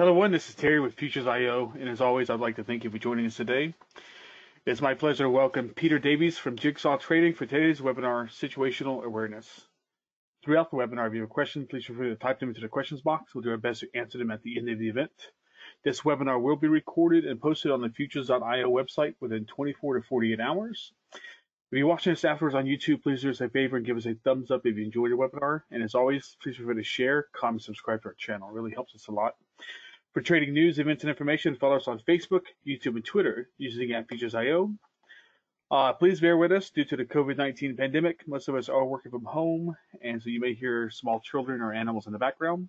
Hello everyone, this is Terry with Futures.io, and as always I'd like to thank you for joining us today. It's my pleasure to welcome Peter Davies from Jigsaw Trading for today's webinar, Situational Awareness. Throughout the webinar, if you have a question, please feel free to type them into the questions box. We'll do our best to answer them at the end of the event. This webinar will be recorded and posted on the Futures.io website within 24 to 48 hours. If you're watching this afterwards on YouTube, please do us a favor and give us a thumbs up if you enjoyed the webinar. And as always, please feel free to share, comment, subscribe to our channel. It really helps us a lot. For trading news, events, and information, follow us on Facebook, YouTube, and Twitter using @Futures.io. Please bear with us due to the COVID-19 pandemic. Most of us are working from home, and so you may hear small children or animals in the background.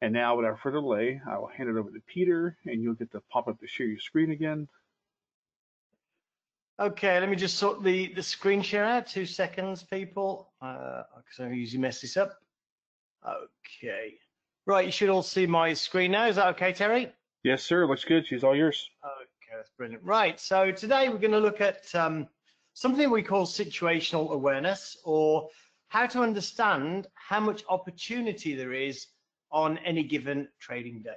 And now, without further delay, I will hand it over to Peter, and you'll get the pop-up to share your screen again. Okay, let me just sort the screen share out. 2 seconds, people, because I usually mess this up. Okay. Right, you should all see my screen now. Is that okay, Terry? Yes, sir. Looks good. She's all yours. Okay, that's brilliant. Right, so today we're going to look at something we call situational awareness, or how to understand how much opportunity there is on any given trading day,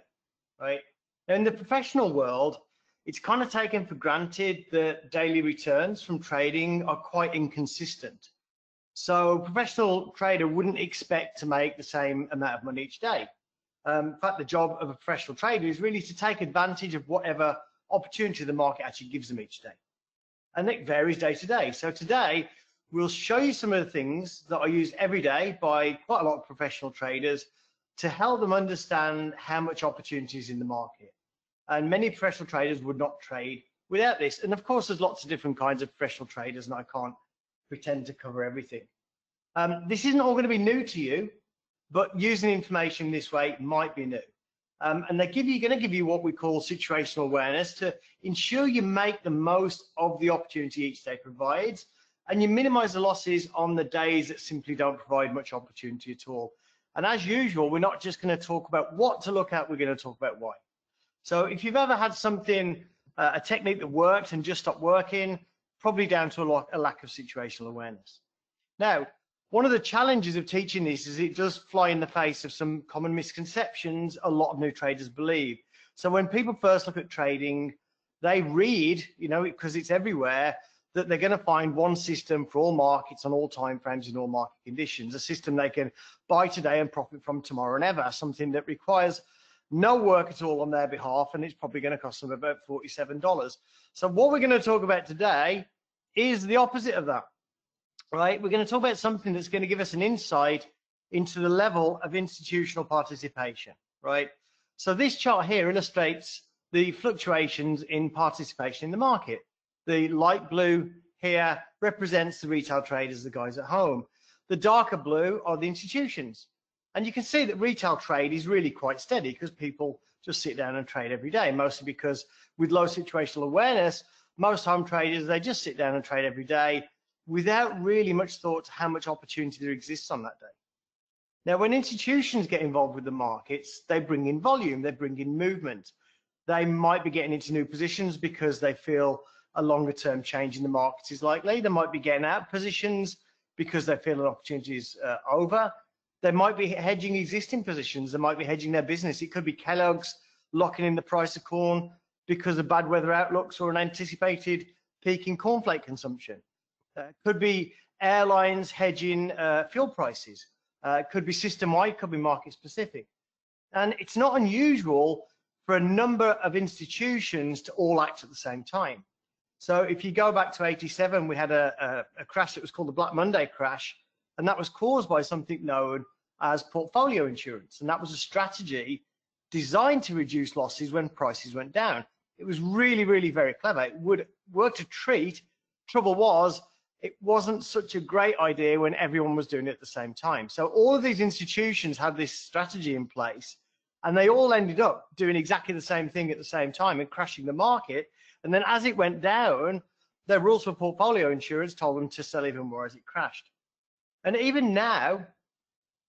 right? Now, in the professional world, it's kind of taken for granted that daily returns from trading are quite inconsistent. So a professional trader wouldn't expect to make the same amount of money each day. In fact, the job of a professional trader is really to take advantage of whatever opportunity the market actually gives them each day. And it varies day to day. So today, we'll show you some of the things that are used every day by quite a lot of professional traders to help them understand how much opportunity is in the market. And many professional traders would not trade without this. And of course, there's lots of different kinds of professional traders, and I can't pretend to cover everything. This isn't all going to be new to you, but using information this way might be new. And they're going to give you what we call situational awareness to ensure you make the most of the opportunity each day provides, and you minimize the losses on the days that simply don't provide much opportunity at all. And as usual, we're not just going to talk about what to look at, we're going to talk about why. So if you've ever had something, a technique that worked and just stopped working, probably down to a lack of situational awareness. Now, one of the challenges of teaching this is it does fly in the face of some common misconceptions a lot of new traders believe. So when people first look at trading, they read, you know, because it's everywhere, that they're going to find one system for all markets on all time frames and all market conditions, a system they can buy today and profit from tomorrow and ever, something that requires no work at all on their behalf, and it's probably going to cost them about $47. So what we're going to talk about today is the opposite of that, right? We're going to talk about something that's going to give us an insight into the level of institutional participation, right? So this chart here illustrates the fluctuations in participation in the market. The light blue here represents the retail traders, the guys at home. The darker blue are the institutions. And you can see that retail trade is really quite steady because people just sit down and trade every day, mostly because with low situational awareness, most home traders, they just sit down and trade every day without really much thought to how much opportunity there exists on that day. Now, when institutions get involved with the markets, they bring in volume, they bring in movement. They might be getting into new positions because they feel a longer term change in the markets is likely. They might be getting out of positions because they feel an opportunity is over. They might be hedging existing positions. They might be hedging their business. It could be Kellogg's locking in the price of corn because of bad weather outlooks or an anticipated peak in cornflake consumption. Could be airlines hedging fuel prices. Could be system-wide, could be market-specific. And it's not unusual for a number of institutions to all act at the same time. So if you go back to 87, we had a crash that was called the Black Monday crash, and that was caused by something known as portfolio insurance. And that was a strategy designed to reduce losses when prices went down. It was really, really very clever. It would work a treat. Trouble was, it wasn't such a great idea when everyone was doing it at the same time. So all of these institutions had this strategy in place, and they all ended up doing exactly the same thing at the same time and crashing the market. And then as it went down, their rules for portfolio insurance told them to sell even more as it crashed. And even now,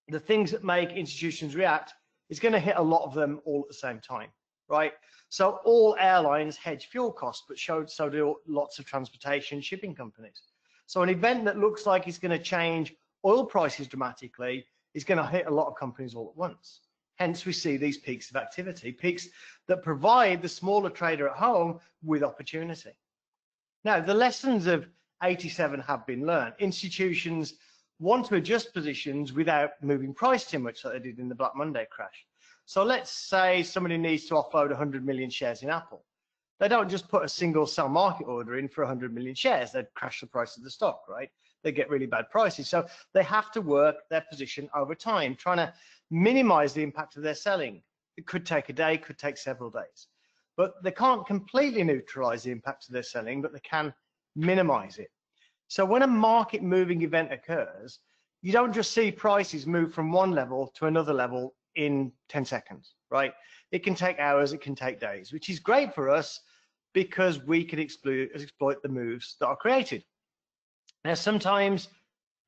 the things that make institutions react is going to hit a lot of them all at the same time, right? So all airlines hedge fuel costs, but so do lots of transportation shipping companies. So an event that looks like it's going to change oil prices dramatically is going to hit a lot of companies all at once. Hence, we see these peaks of activity, peaks that provide the smaller trader at home with opportunity. Now, the lessons of 87 have been learned. Institutions want to adjust positions without moving price too much like they did in the Black Monday crash. So let's say somebody needs to offload 100 million shares in Apple. They don't just put a single sell market order in for 100 million shares. They'd crash the price of the stock, right? They get really bad prices. So they have to work their position over time, trying to minimize the impact of their selling. It could take a day, could take several days. But they can't completely neutralize the impact of their selling, but they can minimize it. So when a market moving event occurs, you don't just see prices move from one level to another level in 10 seconds, right? It can take hours, it can take days, which is great for us because we can exploit the moves that are created. Now, sometimes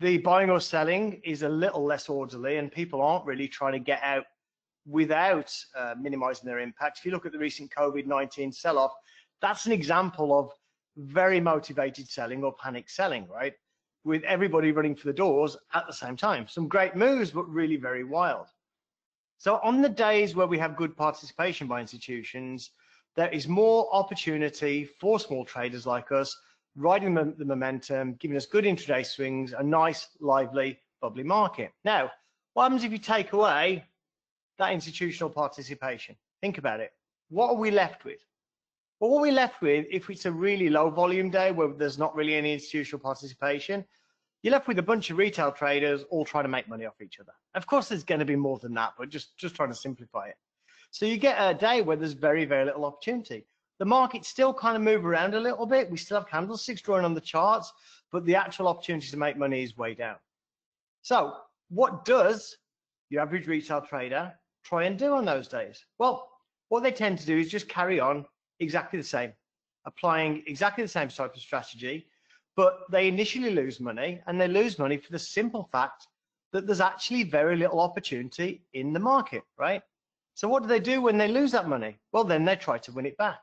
the buying or selling is a little less orderly and people aren't really trying to get out without minimizing their impact. If you look at the recent COVID-19 sell-off, that's an example of very motivated selling or panic selling, right? With everybody running for the doors at the same time. Some great moves, but really very wild. So on the days where we have good participation by institutions, there is more opportunity for small traders like us, riding the momentum, giving us good intraday swings, a nice, lively, bubbly market. Now, what happens if you take away that institutional participation? Think about it. What are we left with? Well, what we're left with, if it's a really low volume day where there's not really any institutional participation, you're left with a bunch of retail traders all trying to make money off each other. Of course, there's going to be more than that, but just trying to simplify it. So you get a day where there's very, very little opportunity. The markets still kind of move around a little bit. We still have candlesticks drawing on the charts, but the actual opportunity to make money is way down. So what does your average retail trader try and do on those days? Well, what they tend to do is just carry on exactly the same, applying exactly the same type of strategy, but they initially lose money, and they lose money for the simple fact that there's actually very little opportunity in the market, right? So what do they do when they lose that money? Well, then they try to win it back,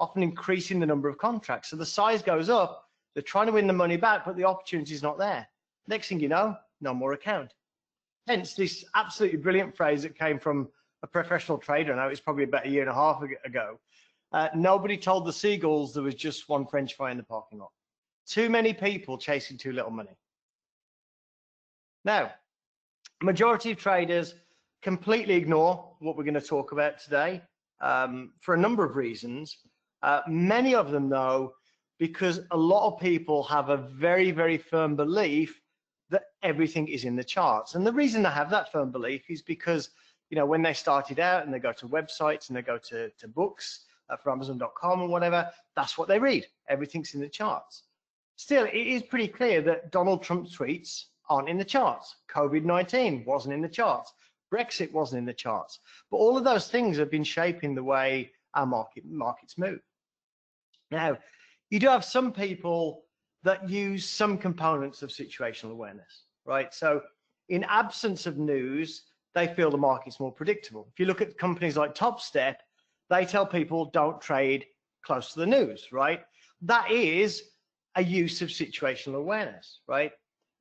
often increasing the number of contracts. So the size goes up, they're trying to win the money back, but the opportunity is not there. Next thing you know, no more account. Hence this absolutely brilliant phrase that came from a professional trader, now it's probably about a year and a half ago. Nobody told the seagulls there was just one French fry in the parking lot. Too many people chasing too little money. Now, majority of traders completely ignore what we're going to talk about today for a number of reasons. Many of them, though, because a lot of people have a very, very firm belief that everything is in the charts. And the reason they have that firm belief is because, you know, when they started out and they go to websites and they go to books for Amazon.com or whatever, that's what they read. Everything's in the charts. Still, it is pretty clear that Donald Trump's tweets aren't in the charts. COVID-19 wasn't in the charts. Brexit wasn't in the charts. But all of those things have been shaping the way our markets move. Now, you do have some people that use some components of situational awareness, right? So in absence of news, they feel the market's more predictable. If you look at companies like Topstep, they tell people don't trade close to the news, right? That is a use of situational awareness, right?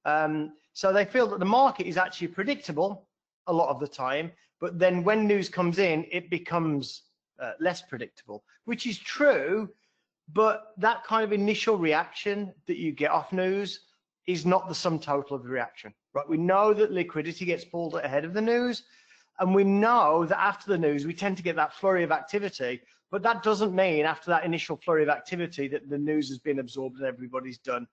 So they feel that the market is actually predictable a lot of the time, but then when news comes in, it becomes less predictable, which is true, but that kind of initial reaction that you get off news is not the sum total of the reaction, right? We know that liquidity gets pulled ahead of the news, and we know that after the news, we tend to get that flurry of activity, but that doesn't mean after that initial flurry of activity that the news has been absorbed and everybody's done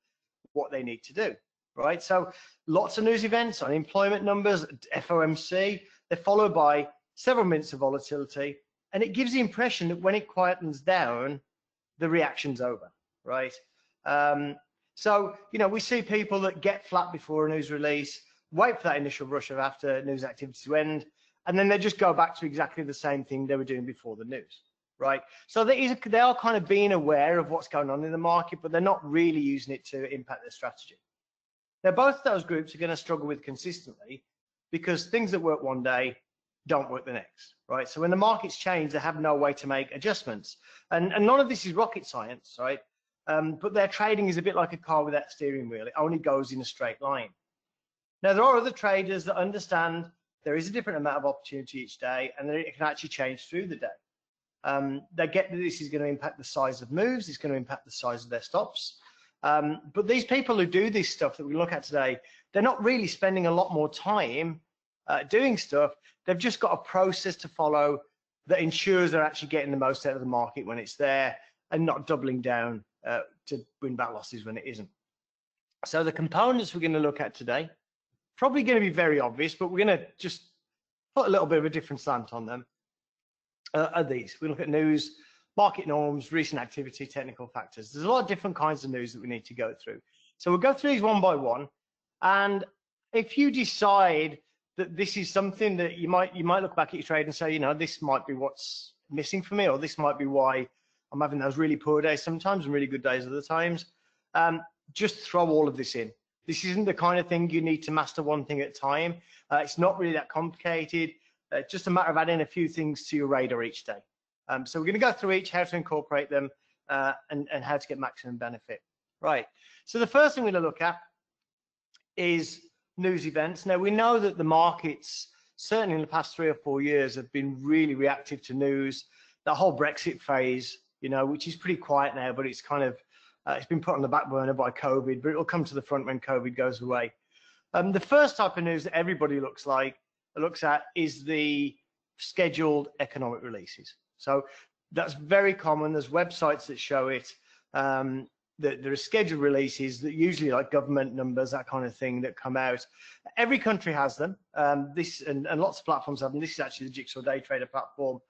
what they need to do, right? So lots of news events, unemployment numbers, FOMC, they're followed by several minutes of volatility, and it gives the impression that when it quietens down, the reaction's over, right? So, you know, we see people that get flat before a news release, wait for that initial rush of after news activity to end, and then they just go back to exactly the same thing they were doing before the news, right? So they are kind of being aware of what's going on in the market, but they're not really using it to impact their strategy. Now, both those groups are going to struggle with consistently because things that work one day don't work the next, right? So when the markets change, they have no way to make adjustments. And none of this is rocket science, right? But their trading is a bit like a car without steering wheel. It only goes in a straight line. Now, there are other traders that understand there is a different amount of opportunity each day, and then it can actually change through the day. They get that this is going to impact the size of moves, it's going to impact the size of their stops. But these people who do this stuff that we look at today, they're not really spending a lot more time doing stuff. They've just got a process to follow that ensures they're actually getting the most out of the market when it's there and not doubling down to win back losses when it isn't. So the components we're going to look at today, probably going to be very obvious, but we're going to just put a little bit of a different slant on them, are these. We look at news, market norms, recent activity, technical factors. There's a lot of different kinds of news that we need to go through. So we'll go through these one by one. And if you decide that this is something that you might look back at your trade and say, you know, this might be what's missing for me, or this might be why I'm having those really poor days sometimes and really good days other times, just throw all of this in. This isn't the kind of thing you need to master one thing at a time. It's not really that complicated. It's just a matter of adding a few things to your radar each day. So we're going to go through each, how to incorporate them and how to get maximum benefit. Right, so the first thing we're going to look at is news events. Now, we know that the markets, certainly in the past 3 or 4 years, have been really reactive to news. The whole Brexit phase, you know, which is pretty quiet now, but it's kind of, it's been put on the back burner by COVID, but it'll come to the front when COVID goes away. The first type of news that everybody looks at is the scheduled economic releases. So that's very common. There's websites that show it. That there are scheduled releases that usually like government numbers, that kind of thing, that come out. Every country has them. And lots of platforms have them. This is actually the Jigsaw Day Trader platform.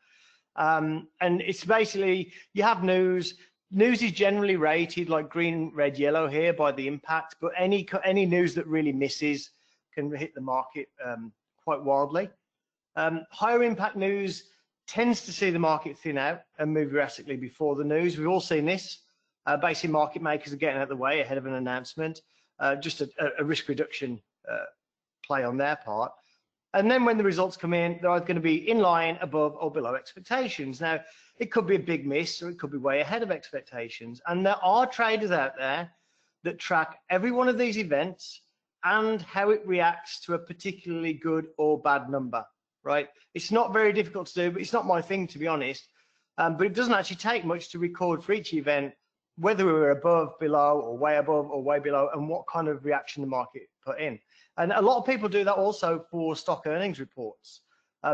And it's basically, you have news. News is generally rated like green, red, yellow here by the impact, but any news that really misses can hit the market quite wildly. Higher impact news tends to see the market thin out and move erratically before the news. We've all seen this. Basically, market makers are getting out of the way ahead of an announcement, just a risk reduction play on their part. And then when the results come in, they're either going to be in line, above or below expectations. Now, it could be a big miss, or it could be way ahead of expectations. And there are traders out there that track every one of these events and how it reacts to a particularly good or bad number, right? It's not very difficult to do, but it's not my thing, to be honest. But it doesn't actually take much to record for each event, whether we were above, below, or way above, or way below, and what kind of reaction the market put in. And a lot of people do that also for stock earnings reports,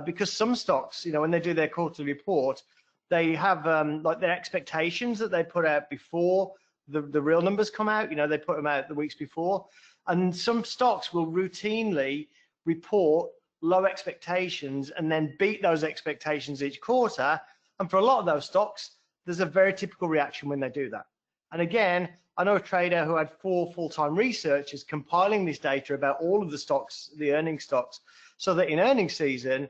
because some stocks, you know, when they do their quarterly report, they have like their expectations that they put out before the real numbers come out. You know, they put them out the weeks before, and some stocks will routinely report low expectations and then beat those expectations each quarter. And for a lot of those stocks, there's a very typical reaction when they do that. And again, I know a trader who had 4 full-time researchers compiling this data about all of the stocks, the earnings stocks, so that in earnings season,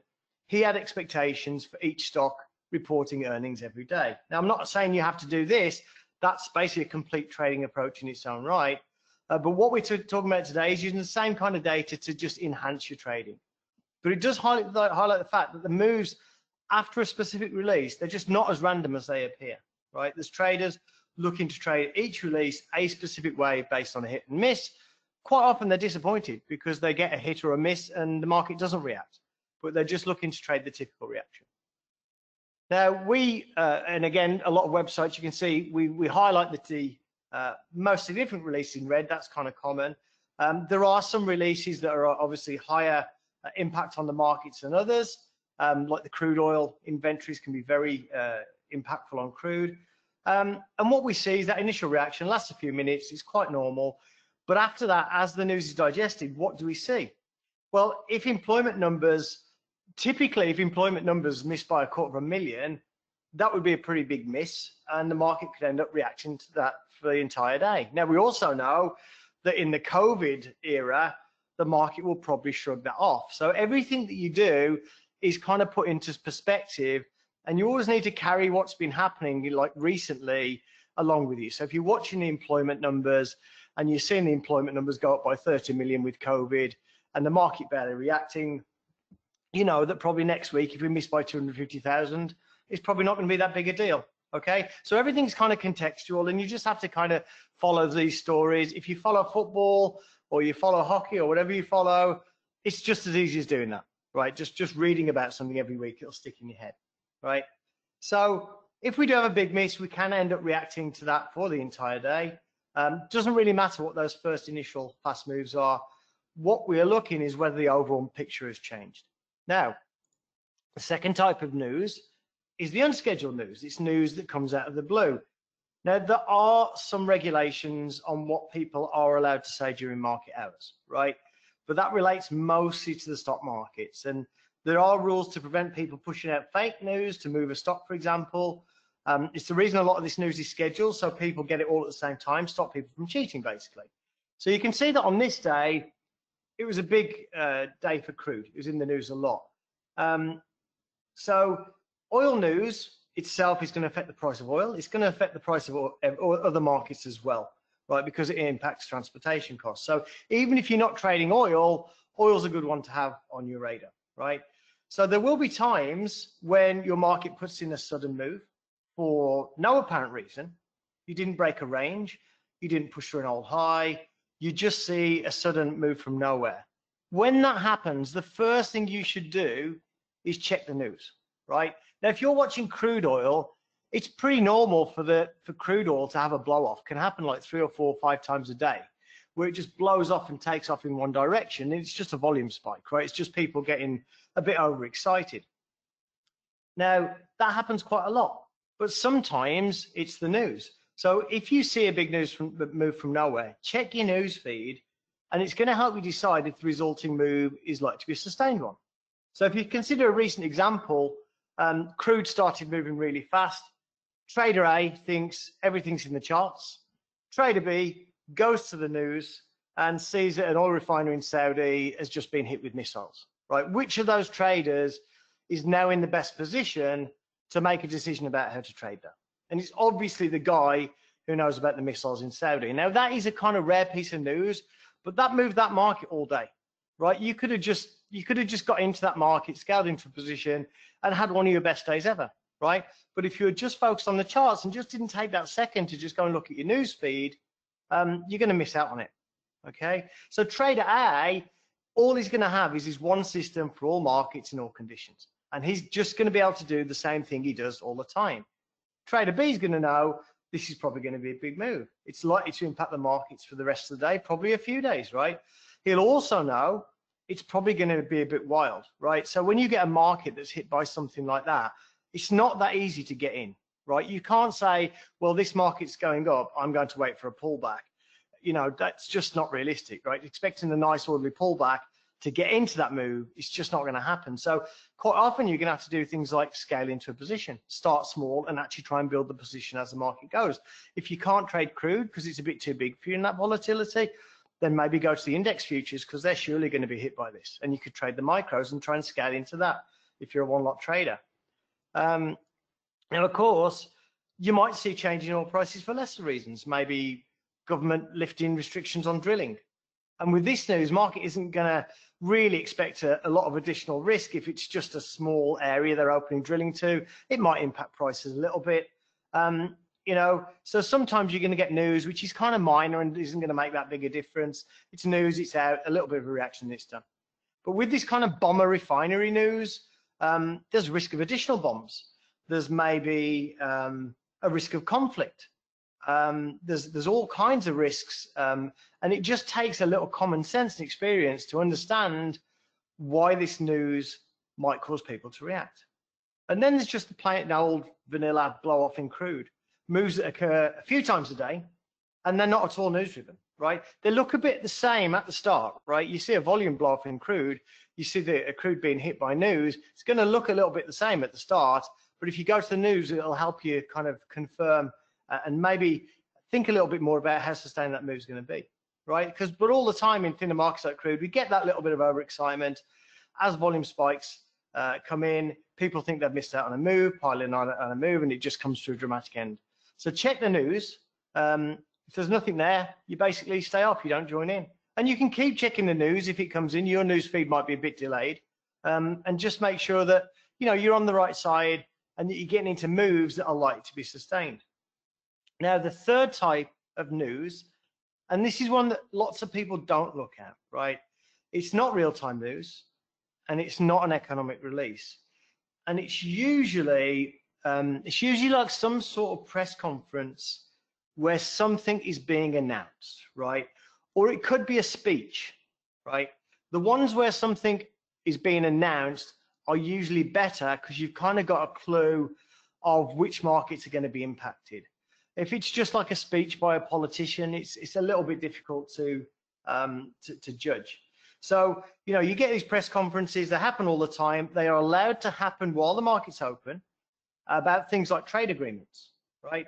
he had expectations for each stock reporting earnings every day. Now, I'm not saying you have to do this. That's basically a complete trading approach in its own right. But what we're talking about today is using the same kind of data to just enhance your trading. But it does highlight the fact that the moves after a specific release, they're just not as random as they appear, right? There's traders looking to trade each release a specific way based on a hit and miss. Quite often they're disappointed because they get a hit or a miss and the market doesn't react, but they're just looking to trade the typical reaction. Now we, and again, a lot of websites you can see, we highlight the most significant release in red. That's kind of common. There are some releases that are obviously higher impact on the markets than others. Like the crude oil inventories can be very impactful on crude. And what we see is that initial reaction lasts a few minutes, it's quite normal. But after that, as the news is digested, what do we see? Well, if employment numbers, typically if employment numbers miss by 250,000, that would be a pretty big miss. And the market could end up reacting to that for the entire day. Now, we also know that in the COVID era, the market will probably shrug that off. So everything that you do is kind of put into perspective, and you always need to carry what's been happening like recently along with you. So if you're watching the employment numbers and you're seeing the employment numbers go up by 30 million with COVID and the market barely reacting, you know that probably next week if we miss by 250,000, it's probably not going to be that big a deal. Okay, so everything's kind of contextual, and you just have to kind of follow these stories. If you follow football or you follow hockey or whatever you follow, it's just as easy as doing that. right? Just reading about something every week, it'll stick in your head, right? So if we do have a big miss, we can end up reacting to that for the entire day. Doesn't really matter what those first initial fast moves are. What we are looking is whether the overall picture has changed. Now, the second type of news is the unscheduled news. It's news that comes out of the blue. Now, there are some regulations on what people are allowed to say during market hours, right? But that relates mostly to the stock markets. And there are rules to prevent people pushing out fake news to move a stock, for example. It's the reason a lot of this news is scheduled, so people get it all at the same time, stop people from cheating, basically. So you can see that on this day, it was a big day for crude. It was in the news a lot. So oil news itself is going to affect the price of oil. It's going to affect the price of other markets as well, right? Because it impacts transportation costs. So even if you're not trading oil, oil's a good one to have on your radar, right? So there will be times when your market puts in a sudden move for no apparent reason. You didn't break a range. You didn't push through an old high. You just see a sudden move from nowhere. When that happens, the first thing you should do is check the news, right? Now, if you're watching crude oil, it's pretty normal for crude oil to have a blow off. It can happen like 3 or 4 or 5 times a day, where it just blows off and takes off in one direction. It's just a volume spike, right? It's just people getting a bit overexcited. Now, that happens quite a lot, but sometimes it's the news. So if you see a big move from nowhere, check your news feed, and it's going to help you decide if the resulting move is likely to be a sustained one. So if you consider a recent example, crude started moving really fast. Trader A thinks everything's in the charts. Trader B goes to the news and sees that an oil refinery in Saudi has just been hit with missiles, right? Which of those traders is now in the best position to make a decision about how to trade that? And it's obviously the guy who knows about the missiles in Saudi. Now, that is a kind of rare piece of news, but that moved that market all day, right? You could have just got into that market, scaled into a position, and had one of your best days ever, right? But if you were just focused on the charts and just didn't take that second to just go and look at your news feed, you're going to miss out on it, okay? So trader A, all he's going to have is his one system for all markets in all conditions, and he's just going to be able to do the same thing he does all the time. Trader B is going to know this is probably going to be a big move. It's likely to impact the markets for the rest of the day, probably a few days, right? He'll also know it's probably going to be a bit wild, right? So when you get a market that's hit by something like that, it's not that easy to get in, right? You can't say, well, this market's going up, I'm going to wait for a pullback. You know, that's just not realistic, right? Expecting a nice orderly pullback to get into that move, it's just not going to happen. So quite often you're going to have to do things like scale into a position, start small and actually try and build the position as the market goes. If you can't trade crude because it's a bit too big for you in that volatility, then maybe go to the index futures because they're surely going to be hit by this. And you could trade the micros and try and scale into that if you're a one-lot trader. And of course, you might see change in oil prices for lesser reasons, maybe government lifting restrictions on drilling. And with this news, market isn't going to really expect a lot of additional risk if it's just a small area they're opening drilling to. It might impact prices a little bit. You know, so sometimes you're going to get news which is kind of minor and isn't going to make that big a difference. It's news, it's out, a little bit of a reaction this time. But with this kind of bomber refinery news, there's a risk of additional bombs. There's maybe a risk of conflict. There's all kinds of risks, and it just takes a little common sense and experience to understand why this news might cause people to react. And then there's just the plain old vanilla blow off in crude. Moves that occur a few times a day, and they're not at all news driven, right? They look a bit the same at the start, right? You see a volume blow off in crude, you see the crude being hit by news, it's going to look a little bit the same at the start, but if you go to the news, it'll help you kind of confirm and maybe think a little bit more about how sustained that move is going to be, right? Because, but all the time in thinner markets like crude, we get that little bit of overexcitement as volume spikes come in, people think they've missed out on a move, piling on a move, and it just comes to a dramatic end. So check the news. If there's nothing there, you basically stay off, you don't join in. And you can keep checking the news if it comes in. Your news feed might be a bit delayed. And just make sure that, you know, you're on the right side and that you're getting into moves that are likely to be sustained. Now, the third type of news, and this is one that lots of people don't look at, right? It's not real-time news. and it's not an economic release. And it's usually like some sort of press conference where something is being announced, right? Or it could be a speech, right? The ones where something is being announced are usually better because you've kind of got a clue of which markets are going to be impacted. If it's just like a speech by a politician, it's a little bit difficult to judge. So, you know, you get these press conferences, they happen all the time. They are allowed to happen while the market's open about things like trade agreements, right?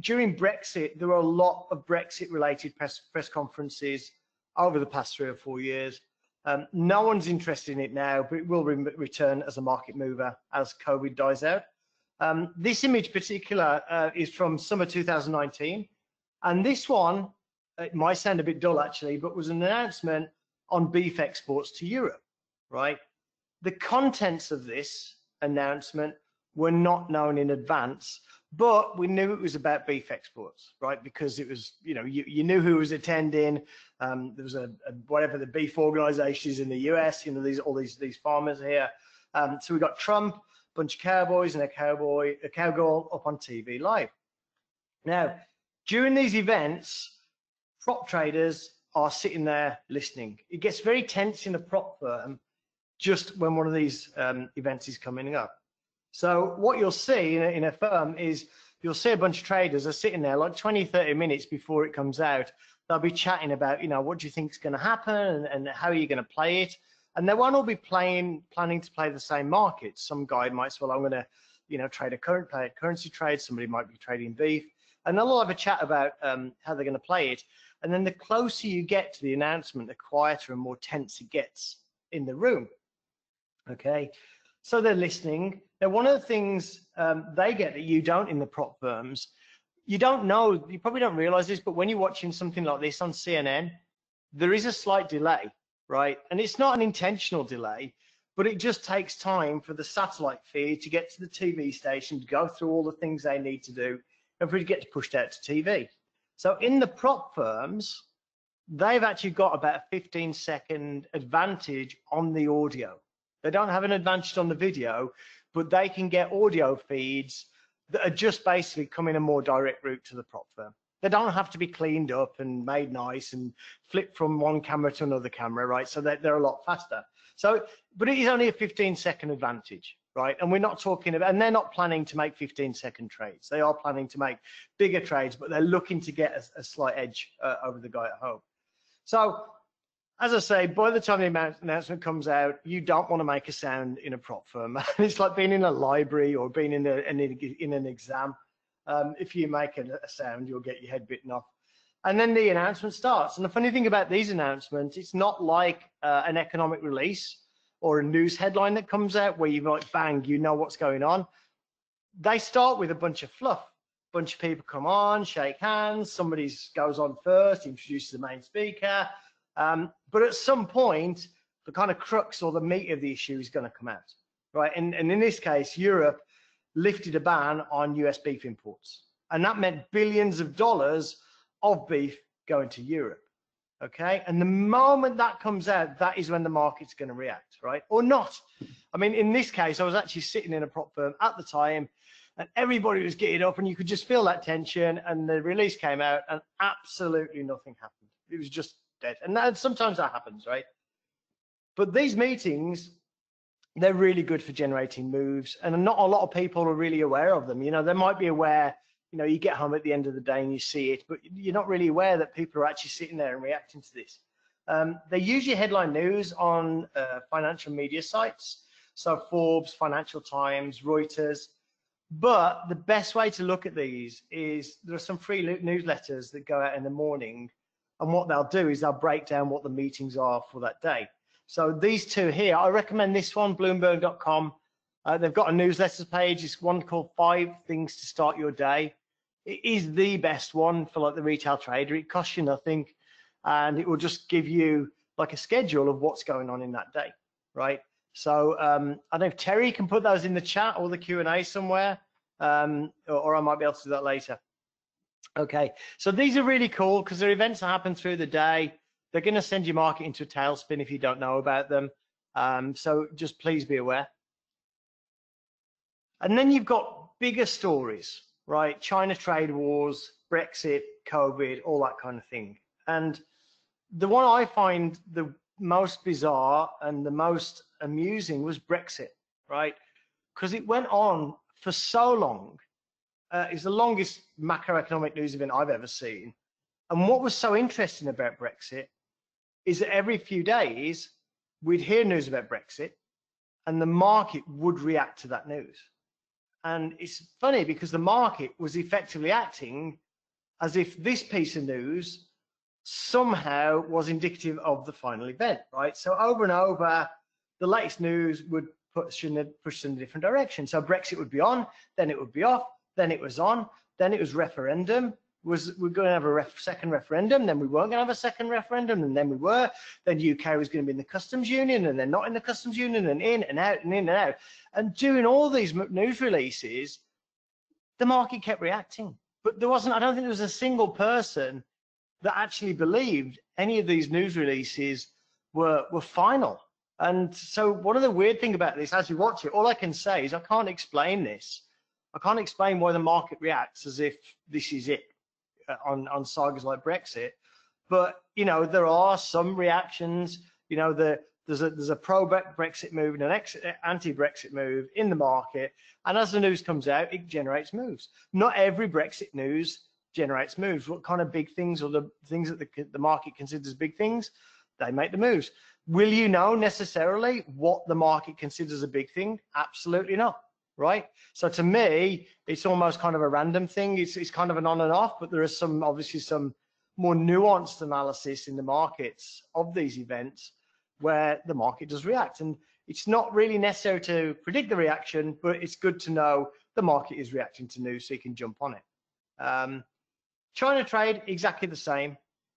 During Brexit, there were a lot of Brexit-related press conferences over the past 3 or 4 years. No one's interested in it now, but it will return as a market mover as COVID dies out. This image particular is from summer 2019. And this one, it might sound a bit dull actually, but was an announcement on beef exports to Europe, right? The contents of this announcement were not known in advance, but we knew it was about beef exports, right? Because it was, you know, you knew who was attending. There was a whatever the beef organizations in the US, you know, all these farmers here. So we got Trump, a bunch of cowboys, and a cowgirl up on TV live. Now, during these events, prop traders are sitting there listening. It gets very tense in a prop firm just when one of these events is coming up. So what you'll see in a firm is you'll see a bunch of traders are sitting there like 20, 30 minutes before it comes out. They'll be chatting about, you know, what do you think is going to happen and how are you going to play it? And they won't all be planning to play the same market. Some guy might say, well, I'm going to, you know, play a currency trade. Somebody might be trading beef. And they'll all have a chat about how they're going to play it. And then the closer you get to the announcement, the quieter and more tense it gets in the room. Okay, so they're listening. Now, one of the things they get that you don't in the prop firms, you don't know, you probably don't realize this, but when you're watching something like this on CNN, there is a slight delay, right? And it's not an intentional delay, but it just takes time for the satellite feed to get to the TV station, to go through all the things they need to do, and for it to get pushed out to TV. So in the prop firms, they've actually got about a 15-second advantage on the audio. They don't have an advantage on the video, but they can get audio feeds that are just basically coming a more direct route to the prop firm. They don't have to be cleaned up and made nice and flipped from one camera to another camera, right? So they're a lot faster. So, but it is only a 15-second advantage, right? And we're not talking about, and they're not planning to make 15-second trades. They are planning to make bigger trades, but they're looking to get a slight edge over the guy at home. So, as I say, by the time the announcement comes out, you don't want to make a sound in a prop firm. It's like being in a library or being in an exam. If you make a sound, you'll get your head bitten off. And then the announcement starts. And the funny thing about these announcements, it's not like an economic release or a news headline that comes out where you might bang, you know what's going on. They start with a bunch of fluff. A bunch of people come on, shake hands. Somebody goes on first, introduces the main speaker. But at some point, the kind of crux or the meat of the issue is going to come out, right? And in this case, Europe lifted a ban on US beef imports. And that meant billions of dollars of beef going to Europe, okay? And the moment that comes out, that is when the market's going to react, right? Or not. I mean, in this case, I was actually sitting in a prop firm at the time, and everybody was getting up, and you could just feel that tension, and the release came out, and absolutely nothing happened. It was just dead. And that, sometimes that happens, right? But these meetings, they're really good for generating moves, and not a lot of people are really aware of them. You know, they might be aware, you know, you get home at the end of the day and you see it, but you're not really aware that people are actually sitting there and reacting to this. They usually headline news on financial media sites, so Forbes, Financial Times, Reuters. But the best way to look at these is there are some free newsletters that go out in the morning, and what they'll do is they'll break down what the meetings are for that day. So these two here, I recommend this one, Bloomberg.com. They've got a newsletters page. It's one called 5 Things to Start Your Day. It is the best one for like the retail trader. It costs you nothing, and it will just give you like a schedule of what's going on in that day, right? So I don't know if Terry can put those in the chat or the Q&A somewhere, or I might be able to do that later. Okay, so these are really cool because they're events that happen through the day. They're going to send your market into a tailspin if you don't know about them. So just please be aware. And then you've got bigger stories, right? China trade wars, Brexit, COVID, all that kind of thing. And the one I find the most bizarre and the most amusing was Brexit, right? Because it went on for so long. It's the longest macroeconomic news event I've ever seen. And what was so interesting about Brexit is that every few days we'd hear news about Brexit and the market would react to that news. And it's funny because the market was effectively acting as if this piece of news somehow was indicative of the final event, right? So over and over, the latest news would push in a different direction. So Brexit would be on, then it would be off, then it was on, then it was referendum. We're going to have a second referendum, then we weren't going to have a second referendum, and then we were. Then UK was going to be in the customs union, and then not in the customs union, and in and out and in and out. And during all these news releases, the market kept reacting. But there wasn't, I don't think there was a single person that actually believed any of these news releases were final. And so one of the weird things about this, as you watch it, all I can say is I can't explain this. I can't explain why the market reacts as if this is it on sagas like Brexit. But, you know, there are some reactions. You know, there's a pro-Brexit move and an anti-Brexit move in the market. And as the news comes out, it generates moves. Not every Brexit news generates moves. What kind of big things or the things that the market considers big things, they make the moves. Will you know necessarily what the market considers a big thing? Absolutely not, right? So to me, it's almost kind of a random thing. It's kind of an on and off, but there is some, obviously some more nuanced analysis in the markets of these events where the market does react. And it's not really necessary to predict the reaction, but it's good to know the market is reacting to news so you can jump on it. China trade, exactly the same.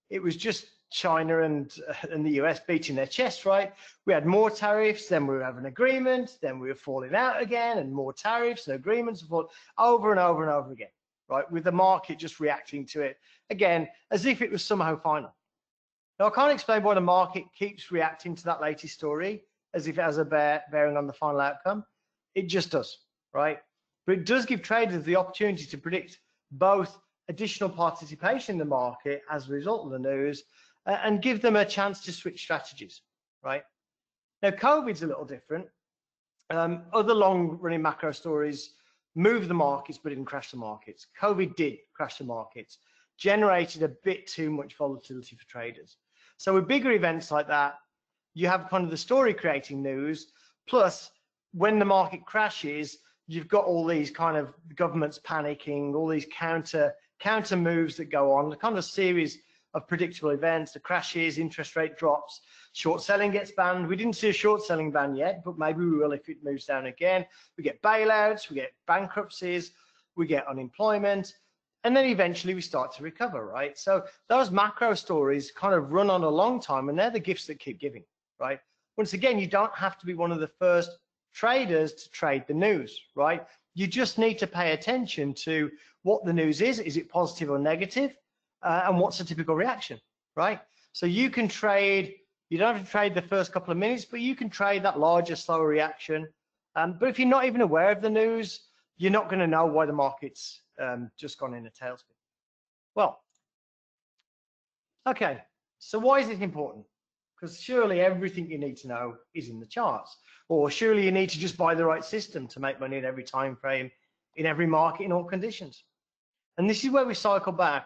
It was just China and the US beating their chest, right? We had more tariffs, then we were having an agreement, then we were falling out again, and more tariffs and agreements, over and over and over again, right? With the market just reacting to it, again, as if it was somehow final. Now, I can't explain why the market keeps reacting to that latest story as if it has a bearing on the final outcome. It just does, right? But it does give traders the opportunity to predict both additional participation in the market as a result of the news, and give them a chance to switch strategies, right? Now, COVID's a little different. Other long-running macro stories move the markets but didn't crash the markets. COVID did crash the markets, generated a bit too much volatility for traders. So with bigger events like that, you have kind of the story-creating news, plus when the market crashes, you've got all these kind of governments panicking, all these counter moves that go on, the kind of series of predictable events, the crashes, interest rate drops, short selling gets banned. We didn't see a short selling ban yet, but maybe we will if it moves down again. We get bailouts, we get bankruptcies, we get unemployment, and then eventually we start to recover, right? So those macro stories kind of run on a long time, and they're the gifts that keep giving, right? Once again, you don't have to be one of the first traders to trade the news, right? You just need to pay attention to what the news is it positive or negative? And what's a typical reaction, right? So you can trade, you don't have to trade the first couple of minutes, but you can trade that larger, slower reaction. But if you're not even aware of the news, you're not going to know why the market's just gone in a tailspin. Well, okay, so why is it important? Because surely everything you need to know is in the charts, or surely you need to just buy the right system to make money in every time frame, in every market, in all conditions. And this is where we cycle back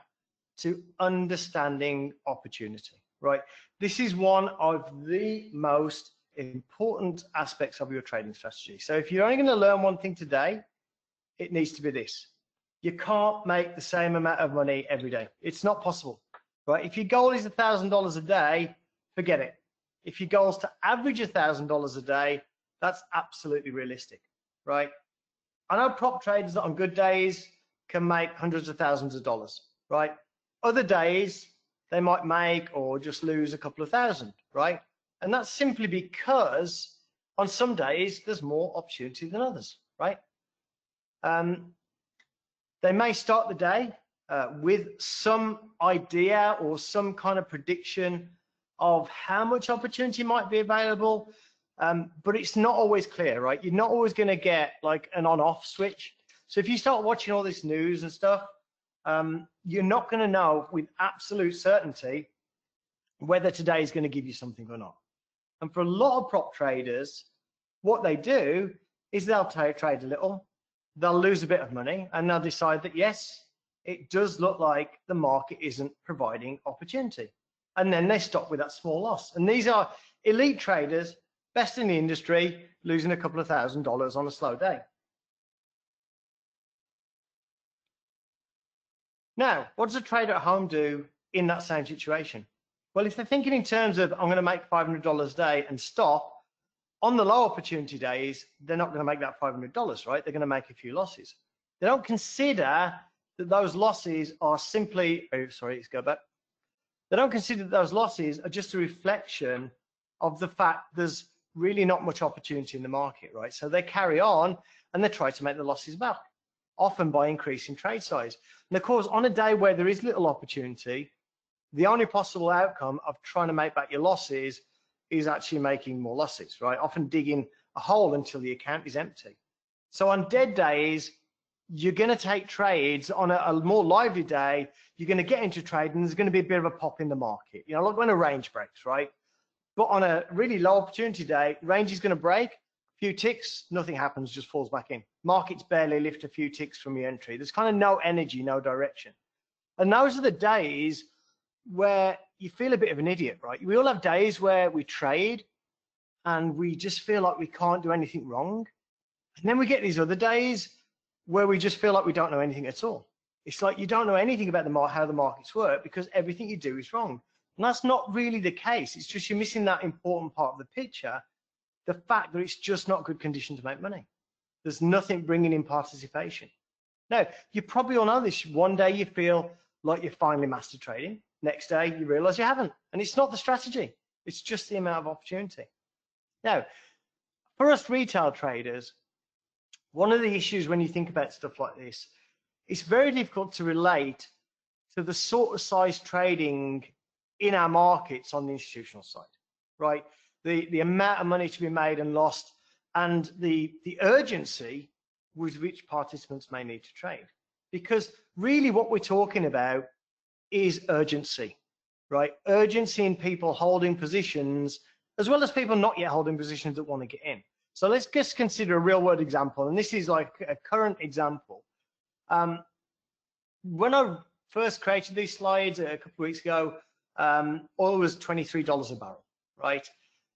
to understanding opportunity, right? This is one of the most important aspects of your trading strategy. So if you're only going to learn one thing today, it needs to be this. You can't make the same amount of money every day. It's not possible, right? If your goal is $1,000 a day, forget it. If your goal is to average $1,000 a day, that's absolutely realistic, right? I know prop traders that on good days can make hundreds of thousands of dollars, right? Other days they might make or just lose a couple of thousand, right? And that's simply because on some days there's more opportunity than others, right? They may start the day with some idea or some kind of prediction of how much opportunity might be available, But it's not always clear, right? You're not always going to get like an on-off switch. So if you start watching all this news and stuff, you're not going to know with absolute certainty whether today is going to give you something or not. And for a lot of prop traders, what they do is they'll trade a little, they'll lose a bit of money, and they'll decide that, yes, it does look like the market isn't providing opportunity. And then they stop with that small loss. And these are elite traders, best in the industry, losing a couple of $1,000s on a slow day. Now, what does a trader at home do in that same situation? Well, if they're thinking in terms of, I'm going to make $500 a day and stop, on the low opportunity days, they're not going to make that $500, right? They're going to make a few losses. They don't consider that those losses are simply, oh, sorry, let's go back. They don't consider that those losses are just a reflection of the fact there's really not much opportunity in the market, right? So they carry on and they try to make the losses back, often by increasing trade size. And of course, on a day where there is little opportunity, the only possible outcome of trying to make back your losses is actually making more losses, right? Often digging a hole until the account is empty. So on dead days, you're going to take trades. On a more lively day, you're going to get into trade and there's going to be a bit of a pop in the market. You know, like when a range breaks, right? But on a really low opportunity day, range is going to break, a few ticks, nothing happens, just falls back in. Markets barely lift a few ticks from your entry. There's kind of no energy, no direction. And those are the days where you feel a bit of an idiot, right? We all have days where we trade and we just feel like we can't do anything wrong. And then we get these other days where we just feel like we don't know anything at all. It's like you don't know anything about how the markets work because everything you do is wrong. And that's not really the case. It's just you're missing that important part of the picture, the fact that it's just not good condition to make money. There's nothing bringing in participation. Now, you probably all know this. One day you feel like you finally mastered trading. Next day, you realize you haven't. And it's not the strategy. It's just the amount of opportunity. Now, for us retail traders, one of the issues when you think about stuff like this, it's very difficult to relate to the sort of size trading in our markets on the institutional side, right? The amount of money to be made and lost and the urgency with which participants may need to trade. Because really what we're talking about is urgency, right? Urgency in people holding positions as well as people not yet holding positions that want to get in. So let's just consider a real world example. And this is like a current example. When I first created these slides a couple of weeks ago, oil was $23 a barrel, right?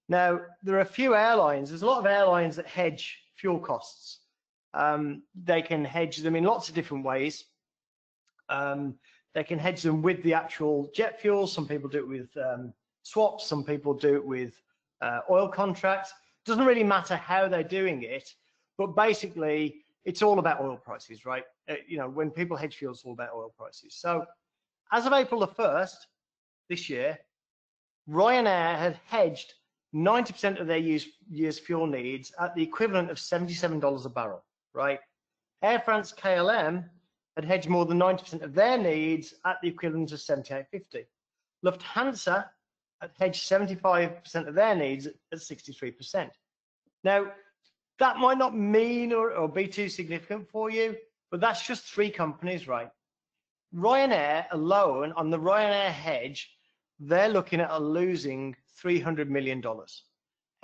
Now, there are a few airlines, there's a lot of airlines that hedge fuel costs. They can hedge them in lots of different ways. They can hedge them with the actual jet fuel. Some people do it with swaps. Some people do it with oil contracts. It doesn't really matter how they're doing it, but basically it's all about oil prices, right? You know, when people hedge fuel, it's all about oil prices. So as of April the 1st, this year, Ryanair had hedged 90% of their year's fuel needs at the equivalent of $77 a barrel, right? Air France KLM had hedged more than 90% of their needs at the equivalent of $78.50. Lufthansa had hedged 75% of their needs at 63%. Now, that might not mean or be too significant for you, but that's just three companies, right? Ryanair alone, on the Ryanair hedge, they're looking at losing $300 million.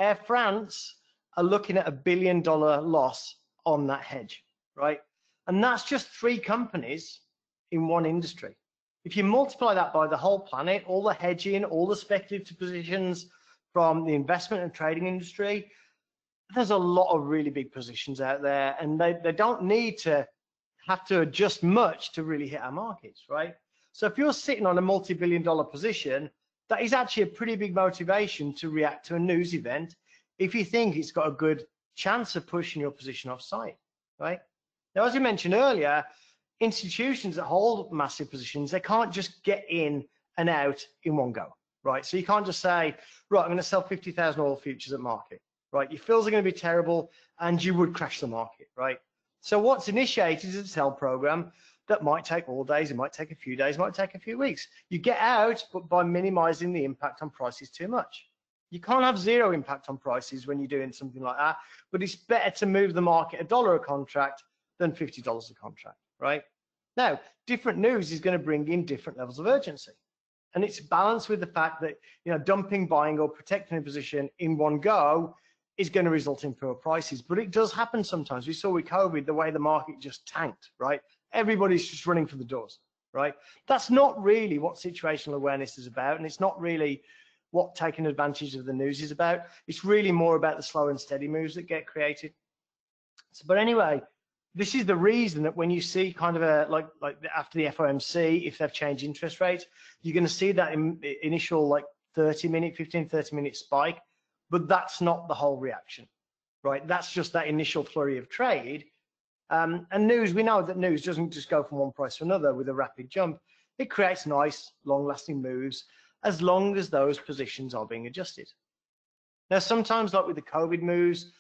Air France are looking at $1 billion loss on that hedge, right? And that's just three companies in one industry. If you multiply that by the whole planet, all the hedging, all the speculative positions from the investment and trading industry, there's a lot of really big positions out there, and they don't need to have to adjust much to really hit our markets, right? So if you're sitting on a multi-billion-dollar position, that is actually a pretty big motivation to react to a news event if you think it's got a good chance of pushing your position offside, right? Now, as we mentioned earlier, institutions that hold massive positions, they can't just get in and out in one go, right? So you can't just say, right, I'm going to sell 50,000 oil futures at market, right? Your fills are going to be terrible and you would crash the market, right? So what's initiated is a sell program that might take all days, it might take a few days, it might take a few weeks. You get out, but by minimizing the impact on prices too much. You can't have zero impact on prices when you're doing something like that, but it's better to move the market $1 a contract than $50 a contract, right? Now, different news is going to bring in different levels of urgency. And it's balanced with the fact that, you know, dumping, buying or protecting a position in one go is going to result in poor prices. But it does happen sometimes. We saw with COVID, the way the market just tanked, right? Everybody's just running for the doors, right? That's not really what situational awareness is about. And it's not really what taking advantage of the news is about. It's really more about the slow and steady moves that get created. So, but anyway, this is the reason that when you see kind of a, like after the FOMC, if they've changed interest rates, you're going to see that initial like 15, 30 minute spike, but that's not the whole reaction, right? That's just that initial flurry of trade. And news, we know that news doesn't just go from one price to another with a rapid jump. It creates nice, long lasting moves as long as those positions are being adjusted. Now, sometimes like with the COVID moves,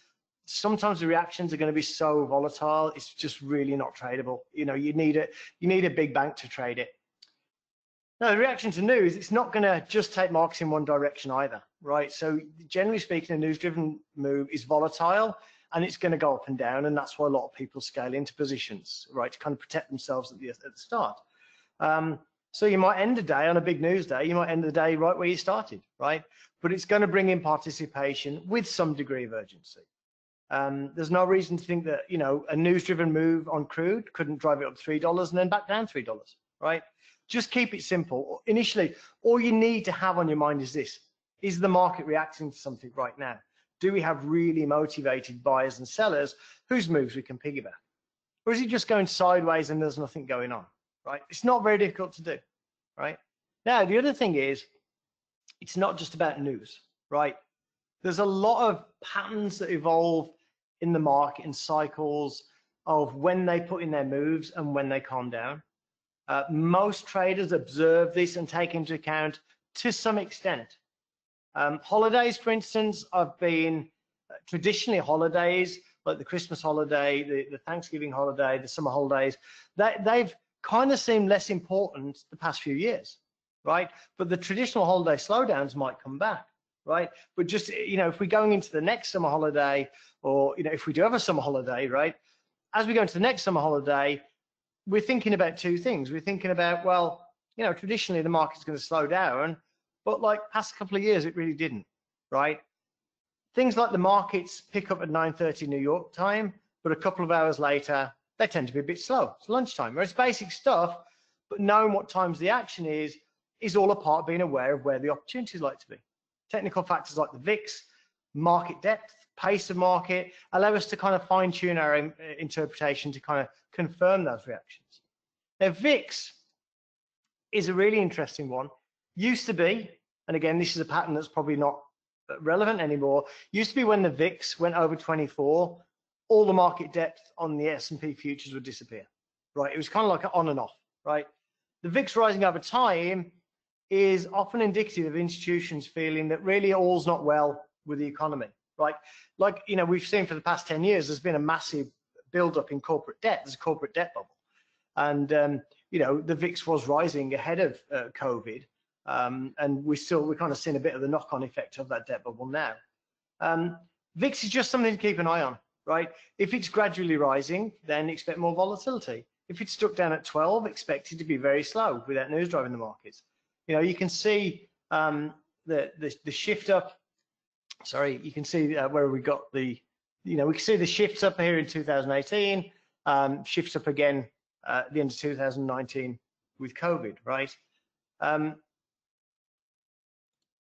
sometimes the reactions are going to be so volatile, it's just really not tradable. You know, you need a big bank to trade it. Now, the reaction to news, it's not going to just take markets in one direction either, right? So generally speaking, a news-driven move is volatile and it's going to go up and down, and that's why a lot of people scale into positions, right, to kind of protect themselves at the start. So you might end the day on a big news day, you might end the day right where you started, right? But it's going to bring in participation with some degree of urgency. There's no reason to think that, you know, a news-driven move on crude couldn't drive it up $3 and then back down $3, right? Just keep it simple. Initially, all you need to have on your mind is this. Is the market reacting to something right now? Do we have really motivated buyers and sellers whose moves we can piggyback? Or is it just going sideways and there's nothing going on, right? It's not very difficult to do, right? Now, the other thing is, it's not just about news, right? There's a lot of patterns that evolve in the market and cycles of when they put in their moves and when they calm down. Most traders observe this and take into account to some extent. Holidays, for instance, have been traditionally holidays, like the Christmas holiday, the Thanksgiving holiday, the summer holidays, they've kind of seemed less important the past few years, right? But the traditional holiday slowdowns might come back, right? But just, you know, if we're going into the next summer holiday, or, you know, if we do have a summer holiday, right? As we go into the next summer holiday, we're thinking about two things. We're thinking about, well, you know, traditionally the market's going to slow down, but like past couple of years, it really didn't, right? Things like the markets pick up at 9:30 New York time, but a couple of hours later, they tend to be a bit slow. It's lunchtime, where it's basic stuff, but knowing what times the action is all a part of being aware of where the opportunities like to be. Technical factors like the VIX, market depth, pace of market, allow us to kind of fine tune our interpretation to kind of confirm those reactions. Now, VIX is a really interesting one. Used to be, and again, this is a pattern that's probably not relevant anymore, used to be when the VIX went over 24, all the market depth on the S&P futures would disappear, right? It was kind of like an on and off, right? The VIX rising over time is often indicative of institutions feeling that really all's not well with the economy, right? Like, you know, we've seen for the past 10 years, there's been a massive buildup in corporate debt. There's a corporate debt bubble. And, you know, the VIX was rising ahead of COVID. And we're kind of seeing a bit of the knock-on effect of that debt bubble now. VIX is just something to keep an eye on, right? If it's gradually rising, then expect more volatility. If it's stuck down at 12, expect it to be very slow without news driving the markets. You know, you can see the shift up. Sorry, you can see where we got the, you know, we can see the shifts up here in 2018, shifts up again at the end of 2019 with COVID, right?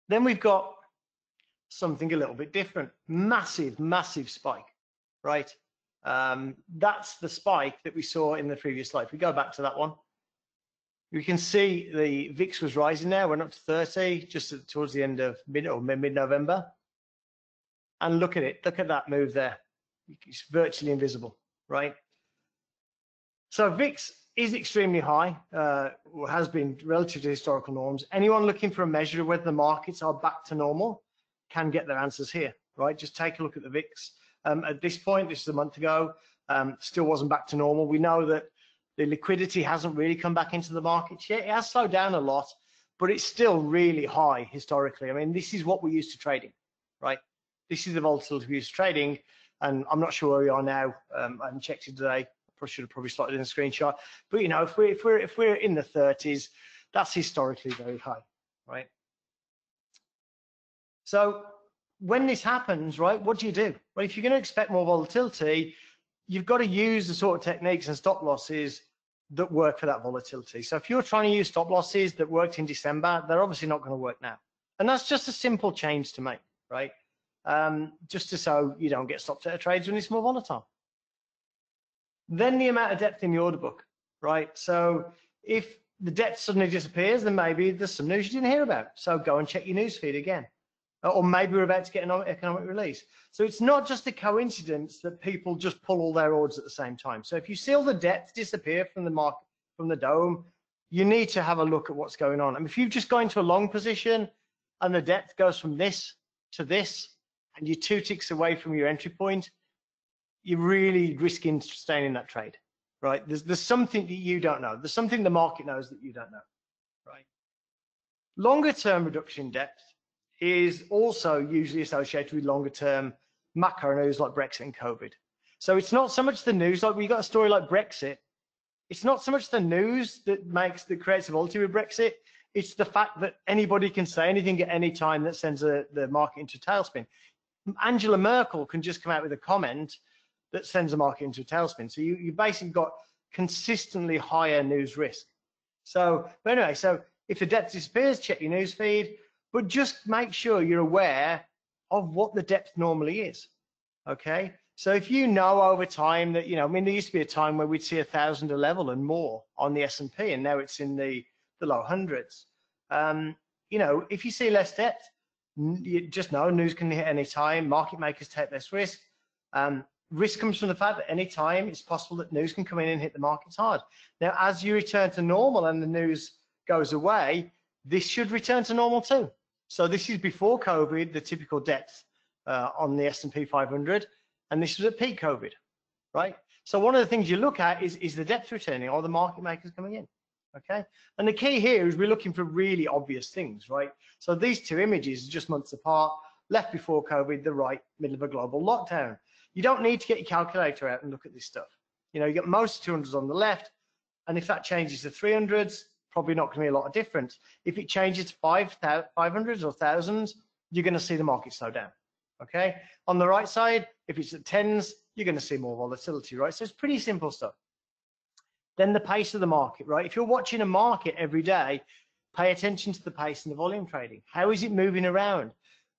Then we've got something a little bit different, massive, massive spike, right? That's the spike that we saw in the previous slide. If we go back to that one, we can see the VIX was rising now. We're up to 30, just towards the end of mid-November. And look at it, look at that move there. It's virtually invisible, right? So VIX is extremely high, has been relative to historical norms. Anyone looking for a measure of whether the markets are back to normal can get their answers here, right? Just take a look at the VIX. At this point, this is a month ago, still wasn't back to normal. We know that the liquidity hasn't really come back into the markets yet. It has slowed down a lot, but it's still really high historically. I mean, this is what we're used to trading, right? This is the volatility we use trading, and I'm not sure where we are now. I haven't checked it today. I should have probably slotted in a screenshot, but you know, if we're in the 30s, that's historically very high, right? So when this happens, right, what do you do? Well, if you're going to expect more volatility, you've got to use the sort of techniques and stop losses that work for that volatility. So if you're trying to use stop losses that worked in December, they're obviously not going to work now. And that's just a simple change to make, right? Just to so you don't get stopped out of trades when it's more volatile. Then the amount of depth in the order book, right? So if the depth suddenly disappears, then maybe there's some news you didn't hear about. So go and check your news feed again. Or maybe we're about to get an economic release. So it's not just a coincidence that people just pull all their orders at the same time. So if you see all the depth disappear from the market, from the dome, you need to have a look at what's going on. And if you've just gone into a long position and the depth goes from this to this, and you're 2 ticks away from your entry point, you're really risking staying in that trade, right? There's something that you don't know. There's something the market knows that you don't know, right? Longer term reduction depth is also usually associated with longer term macro news like Brexit and COVID. So it's not so much the news, like we got a story like Brexit. It's not so much the news that creates volatility with Brexit. It's the fact that anybody can say anything at any time that sends the market into a tailspin. Angela Merkel can just come out with a comment that sends the market into a tailspin. So you basically got consistently higher news risk. So, but anyway, so if the depth disappears, check your news feed, but just make sure you're aware of what the depth normally is, okay? So if you know over time that, you know, I mean, there used to be a time where we'd see 1,000 a level and more on the S&P, and now it's in the low hundreds. You know, if you see less depth, you just know news can hit any time, market makers take less risk. Risk comes from the fact that any time it's possible that news can come in and hit the markets hard. Now, as you return to normal and the news goes away, this should return to normal too. So this is before COVID, the typical depth on the S&P 500, and this was at peak COVID, right? So one of the things you look at is the depth returning or the market makers coming in, okay? And the key here is we're looking for really obvious things, right? So these two images are just months apart, left before COVID, the right, middle of a global lockdown. You don't need to get your calculator out and look at this stuff. You know, you get most 200s on the left, and if that changes to 300s, probably not going to be a lot of difference. If it changes to 500s or thousands, you're going to see the market slow down, okay? On the right side, if it's at 10s, you're going to see more volatility, right? So it's pretty simple stuff. Then the pace of the market, right? If you're watching a market every day, pay attention to the pace and the volume trading. How is it moving around?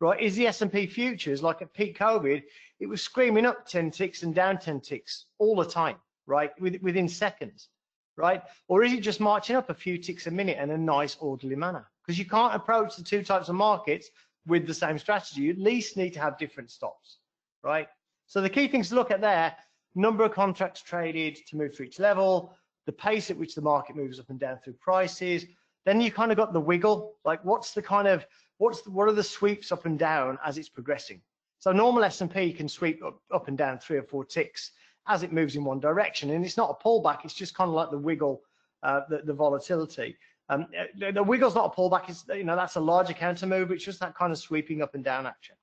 Right, is the S&P futures, like at peak COVID, it was screaming up 10 ticks and down 10 ticks all the time, right, within seconds, right? Or is it just marching up a few ticks a minute in a nice orderly manner? Because you can't approach the two types of markets with the same strategy. You at least need to have different stops, right? So the key things to look at there, number of contracts traded to move through each level, the pace at which the market moves up and down through prices. Then you kind of got the wiggle, like what are the sweeps up and down as it's progressing? So normal S&P can sweep up and down 3 or 4 ticks as it moves in one direction. And it's not a pullback, it's just kind of like the wiggle, the volatility. The wiggle's not a pullback, it's, you know, that's a larger counter move, it's just that kind of sweeping up and down action.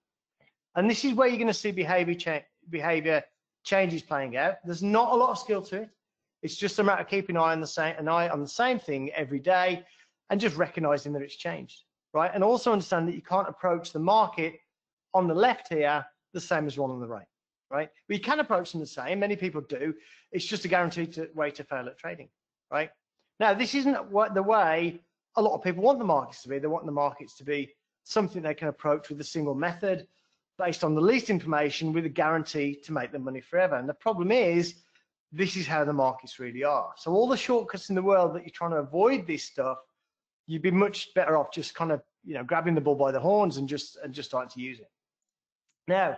And this is where you're gonna see behavior changes playing out. There's not a lot of skill to it. It's just a matter of keeping an eye on the same thing every day and just recognizing that it's changed. Right, and also understand that you can't approach the market on the left here the same as one on the right, right? We can approach them the same, many people do. It's just a guaranteed way to fail at trading, right? Now, this isn't the way a lot of people want the markets to be. They want the markets to be something they can approach with a single method based on the least information with a guarantee to make them money forever. And the problem is, this is how the markets really are. So all the shortcuts in the world that you're trying to avoid this stuff, you'd be much better off just kind of, you know, grabbing the bull by the horns and just starting to use it. Now,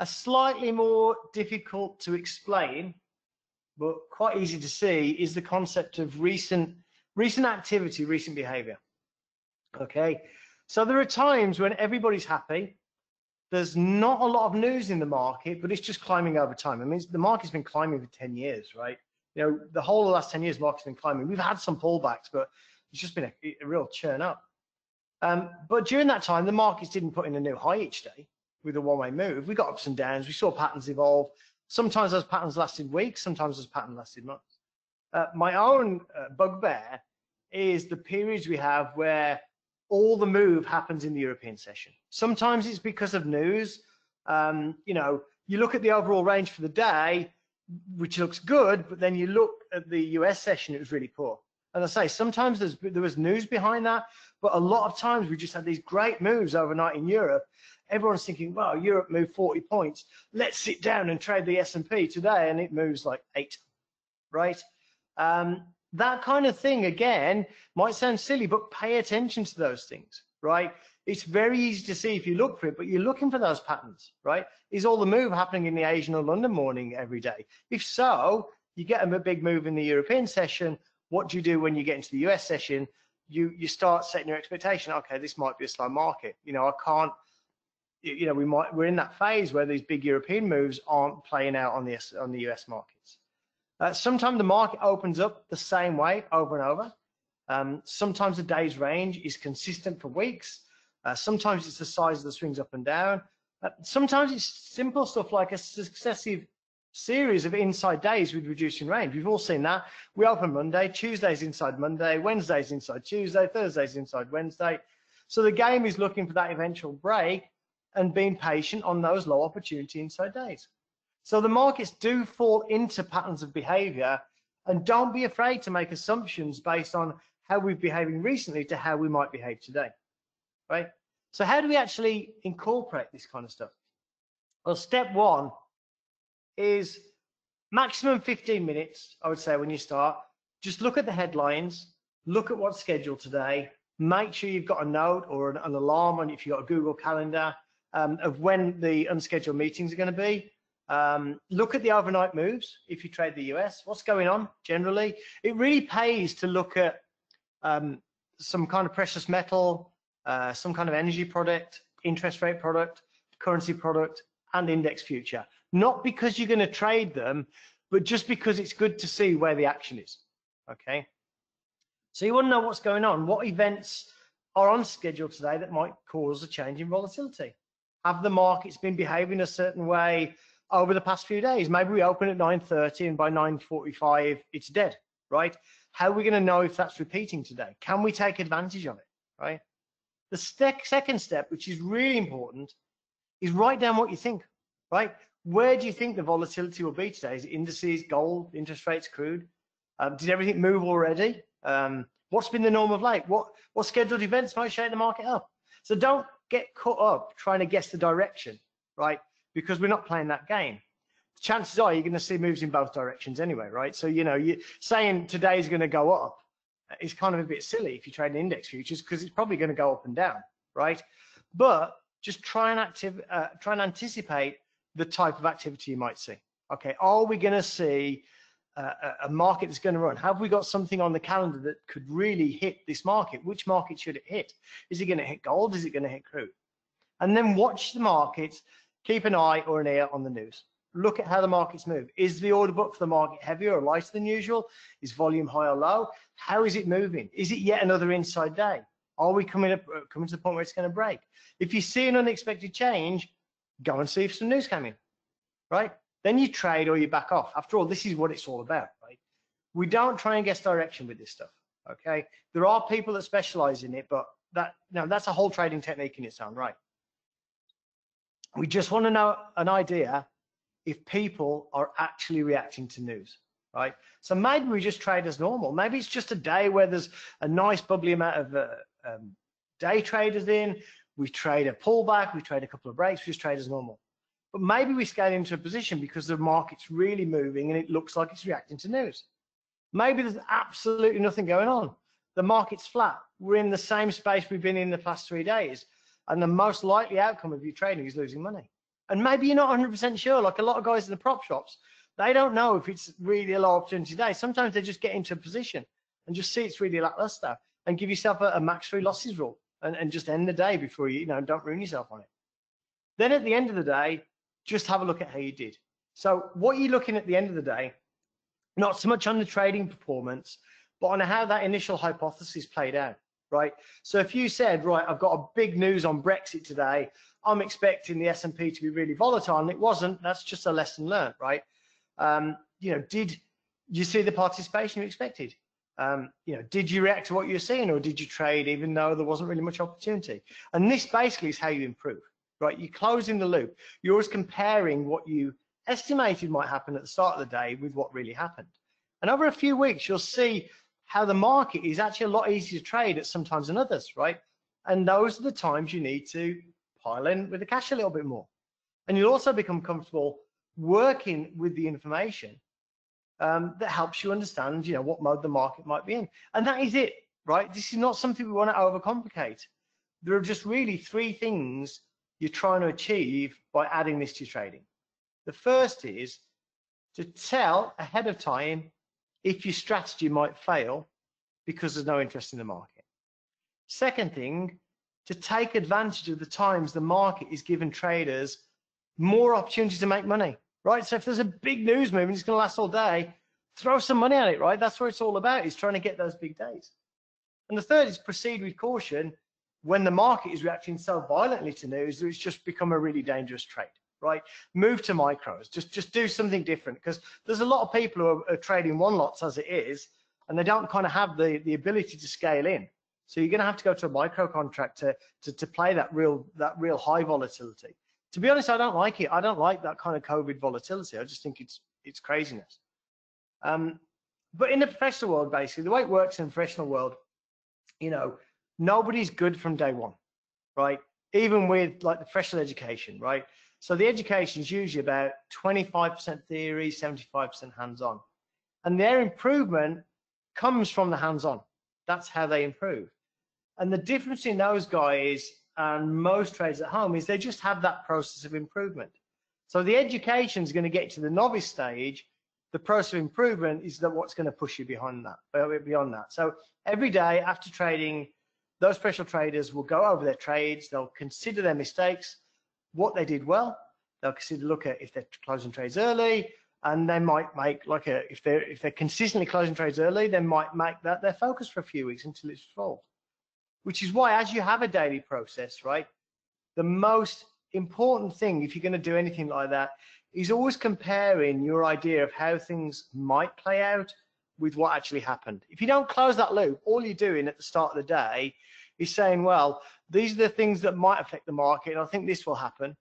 a slightly more difficult to explain, but quite easy to see, is the concept of recent activity, recent behavior. Okay, so there are times when everybody's happy. There's not a lot of news in the market, but it's just climbing over time. I mean, the market's been climbing for 10 years, right? You know, the whole of the last 10 years, the market's been climbing. We've had some pullbacks, but it's just been a real churn up. But during that time, the markets didn't put in a new high each day, with a one-way move. We got ups and downs. We saw patterns evolve. Sometimes those patterns lasted weeks. Sometimes those patterns lasted months. My own bugbear is the periods we have where all the move happens in the European session. Sometimes it's because of news. You know, you look at the overall range for the day, which looks good, but then you look at the US session, it was really poor. And I say, sometimes there was news behind that, but a lot of times we just had these great moves overnight in Europe. Everyone's thinking, well, Europe moved 40 points. Let's sit down and trade the S&P today, and it moves like 8, right? That kind of thing, again, might sound silly, but pay attention to those things, right? It's very easy to see if you look for it, but you're looking for those patterns, right? Is all the move happening in the Asian or London morning every day? If so, you get a big move in the European session. What do you do when you get into the US session? You start setting your expectation. Okay, this might be a slow market. You know, I can't, you know, we're in that phase where these big European moves aren't playing out on the US markets. Sometimes the market opens up the same way over and over. Sometimes the day's range is consistent for weeks. Sometimes it's the size of the swings up and down. Sometimes it's simple stuff like a successive series of inside days with reducing range. We've all seen that. We open Monday, Tuesday's inside Monday, Wednesday's inside Tuesday, Thursday's inside Wednesday. So the game is looking for that eventual break and being patient on those low opportunity inside days. So the markets do fall into patterns of behavior, and don't be afraid to make assumptions based on how we've behaving recently to how we might behave today, right? So how do we actually incorporate this kind of stuff? Well, step one is maximum 15 minutes, I would say, when you start. Just look at the headlines, look at what's scheduled today, make sure you've got a note or an alarm on if you've got a Google Calendar of when the unscheduled meetings are going to be. Look at the overnight moves if you trade the US, what's going on generally. It really pays to look at some kind of precious metal, some kind of energy product, interest rate product, currency product, and index future. Not because you're going to trade them, but just because it's good to see where the action is, okay? So you want to know what's going on. What events are on schedule today that might cause a change in volatility? Have the markets been behaving a certain way over the past few days? Maybe we open at 9:30 and by 9:45, it's dead, right? How are we going to know if that's repeating today? Can we take advantage of it, right? The second step, which is really important, is write down what you think, right? Where do you think the volatility will be today? Is it indices, gold, interest rates, crude? Did everything move already? What's been the norm of late? What scheduled events might shake the market up? So don't get caught up trying to guess the direction, right? Because we're not playing that game. Chances are you're going to see moves in both directions anyway, right? So, you know, you're saying today's going to go up is kind of a bit silly if you trade in index futures, because it's probably going to go up and down, right? But just try and anticipate the type of activity you might see. Okay, are we going to see a market that's going to run? Have we got something on the calendar that could really hit this market? Which market should it hit? Is it going to hit gold? Is it going to hit crude? And then watch the markets. Keep an eye or an ear on the news. Look at how the markets move. Is the order book for the market heavier or lighter than usual? Is volume high or low? How is it moving? Is it yet another inside day? Are we coming to the point where it's going to break? If you see an unexpected change, go and see if some news came in, right? Then you trade or you back off. After all, this is what it's all about, right? We don't try and guess direction with this stuff, okay? There are people that specialize in it, but that's a whole trading technique in its own right. We just want to know an idea if people are actually reacting to news, right? So maybe we just trade as normal. Maybe it's just a day where there's a nice bubbly amount of day traders in. We trade a pullback, we trade a couple of breaks, we just trade as normal. But maybe we scale into a position because the market's really moving and it looks like it's reacting to news. Maybe there's absolutely nothing going on. The market's flat. We're in the same space we've been in the past 3 days. And the most likely outcome of you trading is losing money. And maybe you're not 100% sure, like a lot of guys in the prop shops, they don't know if it's really a low opportunity today. Sometimes they just get into a position and just see it's really lackluster and give yourself a max free losses rule and just end the day before you don't ruin yourself on it. Then at the end of the day, just have a look at how you did. So what you're looking at the end of the day, not so much on the trading performance, but on how that initial hypothesis played out. Right? So if you said, right, I've got a big news on Brexit today, I'm expecting the S&P to be really volatile, and it wasn't. That's just a lesson learned, right? You know, did you see the participation you expected? You know, did you react to what you were seeing, or did you trade even though there wasn't really much opportunity? And this basically is how you improve, right? You're closing the loop. You're always comparing what you estimated might happen at the start of the day with what really happened. And over a few weeks, you'll see how the market is actually a lot easier to trade at some times than others, right? And those are the times you need to pile in with the cash a little bit more. And you'll also become comfortable working with the information that helps you understand, you know, what mode the market might be in. And that is it, right? This is not something we want to overcomplicate. There are just really three things you're trying to achieve by adding this to your trading. The first is to tell ahead of time if your strategy might fail because there's no interest in the market. Second thing, to take advantage of the times the market is giving traders more opportunities to make money. Right, so if there's a big news movement, it's going to last all day, throw some money at it, right? That's what it's all about, is trying to get those big days. And the third is proceed with caution when the market is reacting so violently to news that it's just become a really dangerous trade, right? Move to micros, just do something different, because there's a lot of people who are trading one lots as it is, and they don't kind of have the ability to scale in. So you're going to have to go to a micro contract to play that real high volatility. To be honest, I don't like it. I don't like that kind of COVID volatility. I just think it's craziness. But in the professional world, basically, the way it works in the professional world, you know, nobody's good from day one, right? Even with like the professional education, right? So the education is usually about 25% theory, 75% hands-on. And their improvement comes from the hands-on. That's how they improve. And the difference in those guys and most traders at home is they just have that process of improvement. So the education is going to get to the novice stage. The process of improvement is that what's going to push you beyond that. So every day after trading, those professional traders will go over their trades. They'll consider their mistakes, what they did well. They'll look at if they're closing trades early, and they might make like if they're consistently closing trades early, they might make that their focus for a few weeks until it's full. Which is why, as you have a daily process, right, the most important thing, if you're going to do anything like that, is always comparing your idea of how things might play out with what actually happened. If you don't close that loop, all you're doing at the start of the day is saying, well, these are the things that might affect the market, and I think this will happen.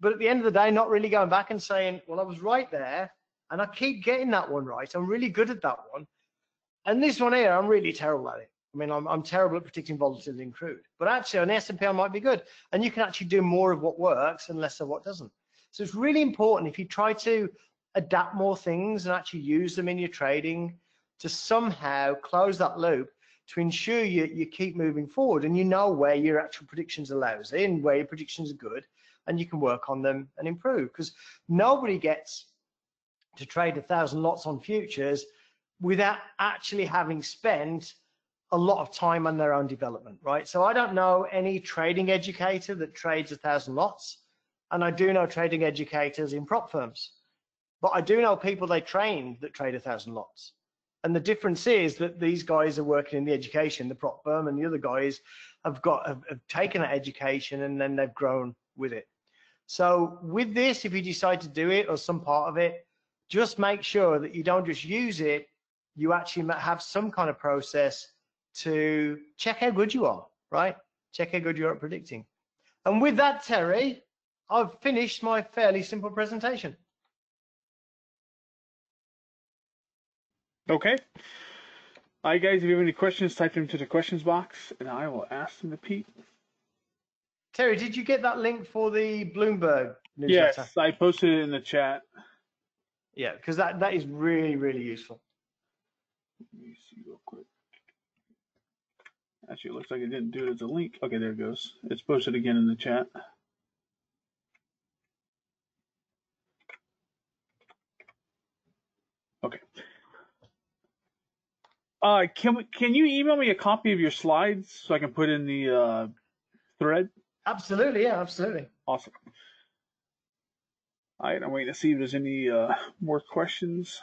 But at the end of the day, not really going back and saying, well, I was right there, and I keep getting that one right. I'm really good at that one. And this one here, I'm really terrible at it. I mean, I'm terrible at predicting volatility in crude, but actually on S&P I might be good. And you can actually do more of what works and less of what doesn't. So it's really important if you try to adapt more things and actually use them in your trading to somehow close that loop to ensure you keep moving forward and you know where your actual predictions are lousy and where your predictions are good, and you can work on them and improve, because nobody gets to trade 1,000 lots on futures without actually having spent a lot of time on their own development, right? So I don't know any trading educator that trades 1,000 lots, and I do know trading educators in prop firms, but I do know people they trained that trade 1,000 lots. And the difference is that these guys are working in the education, the prop firm, and the other guys have taken that education and then they've grown with it. So with this, if you decide to do it or some part of it, just make sure that you don't just use it, you actually have some kind of process to check how good you are, right? Check how good you are at predicting. And with that, Terry, I've finished my fairly simple presentation. Okay. All right, guys, if you have any questions, type them into the questions box, and I will ask them to Pete. Terry, did you get that link for the Bloomberg newsletter? Yes, I posted it in the chat. Yeah, because that is really, really useful. Let me see real quick. Actually, it looks like it didn't do it as a link. Okay, there it goes. It's posted again in the chat. Okay. Can you email me a copy of your slides so I can put in the thread? Absolutely, yeah, absolutely. Awesome. All right, I'm waiting to see if there's any more questions.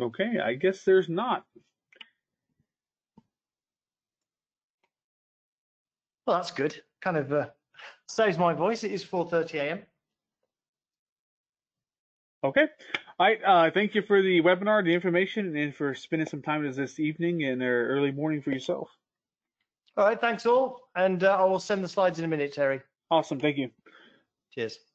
Okay, I guess there's not. Well, that's good. Kind of saves my voice. It is 4:30 a.m. Okay. All right. Thank you for the webinar, the information, and for spending some time this evening and early morning for yourself. All right. Thanks all. And I will send the slides in a minute, Terry. Awesome. Thank you. Cheers.